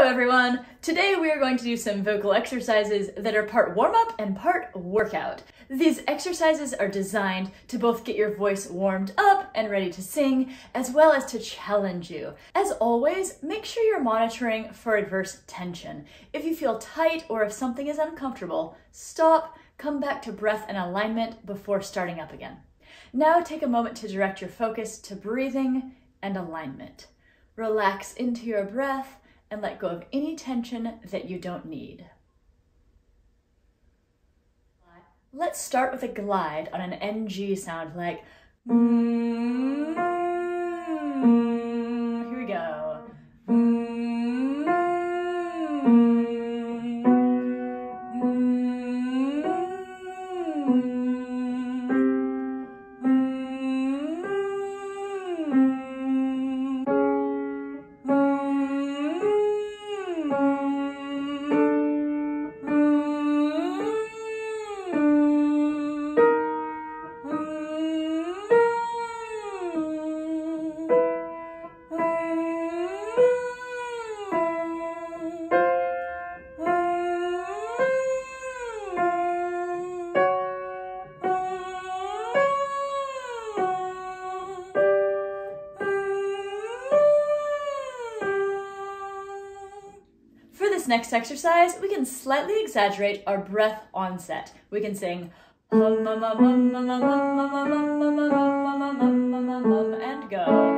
Hello everyone! Today we are going to do some vocal exercises that are part warm-up and part workout. These exercises are designed to both get your voice warmed up and ready to sing, as well as to challenge you. As always, make sure you're monitoring for adverse tension. If you feel tight or if something is uncomfortable, stop, come back to breath and alignment before starting up again. Now take a moment to direct your focus to breathing and alignment. Relax into your breath and let go of any tension that you don't need. Let's start with a glide on an NG sound like Here we go. Next exercise, we can slightly exaggerate our breath onset. We can sing and go.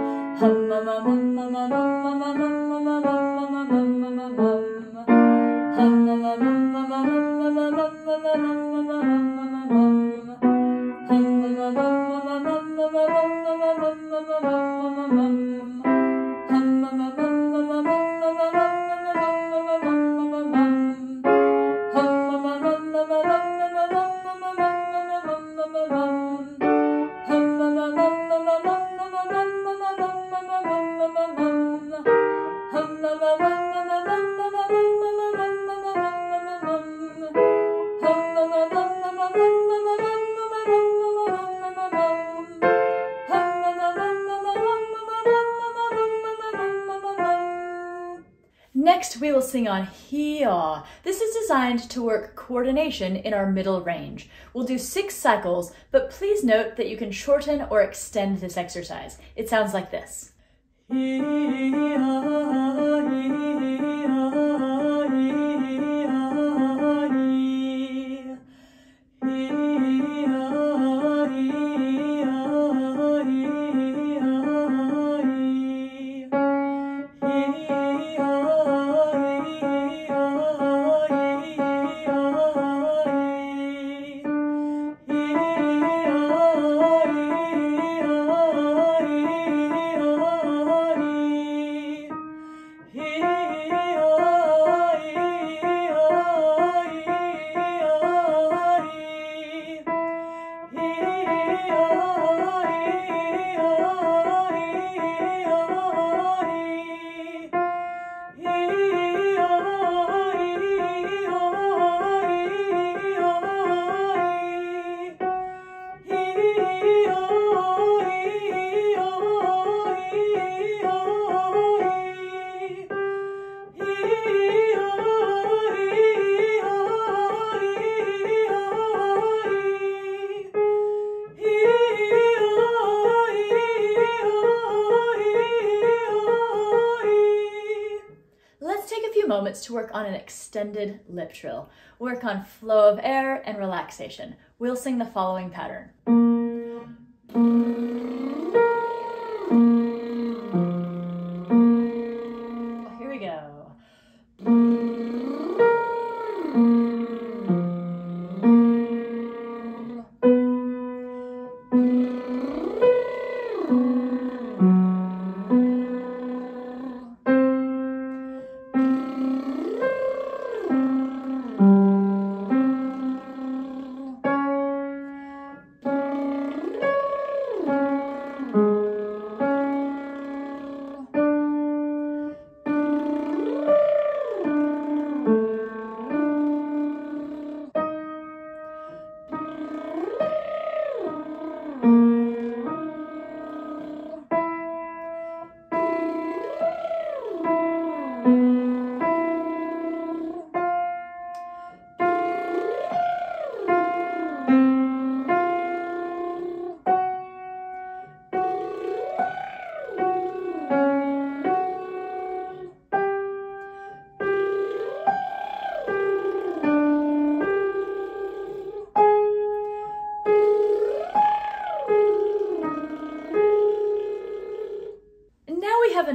Next, we will sing on Hee-haw. This is designed to work coordination in our middle range. We'll do 6 cycles, but please note that you can shorten or extend this exercise. It sounds like this. Hee-haw, hee-haw, hee-haw, hee-haw, hee-haw. Moments to work on an extended lip trill. Work on flow of air and relaxation. We'll sing the following pattern. Here we go.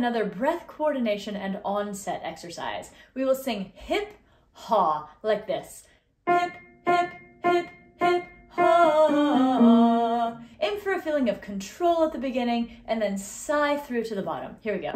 another breath coordination and onset exercise. We will sing hip, haw, like this. Hip, hip, hip, hip, haw. Aim for a feeling of control at the beginning and then sigh through to the bottom. Here we go.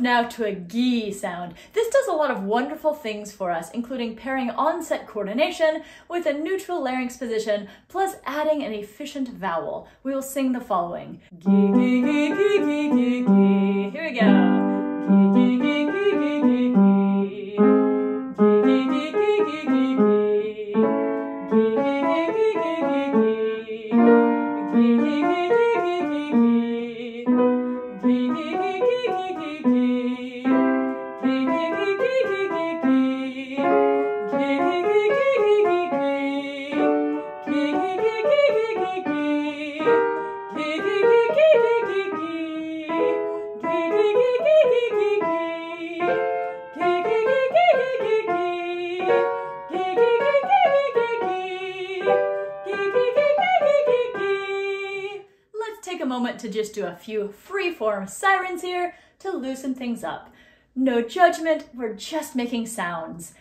Now to a gi sound. This does a lot of wonderful things for us, including pairing onset coordination with a neutral larynx position, plus adding an efficient vowel. We will sing the following. Gi, gi, gi, gi, gi, gi, gi. Here we go. Gi, gi, gi. moment to just do a few free-form sirens here to loosen things up. No judgment, we're just making sounds.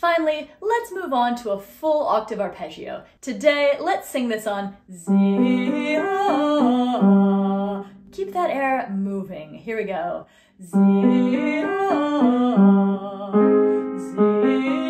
Finally, let's move on to a full octave arpeggio. Today, let's sing this on Z-A-A. Keep that air moving. Here we go. Z-A-A, Z-A-A.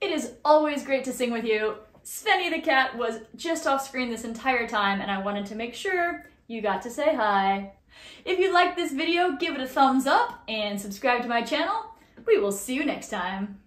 It is always great to sing with you. Svenny the cat was just off screen this entire time, and I wanted to make sure you got to say hi. If you liked this video, give it a thumbs up and subscribe to my channel. We will see you next time.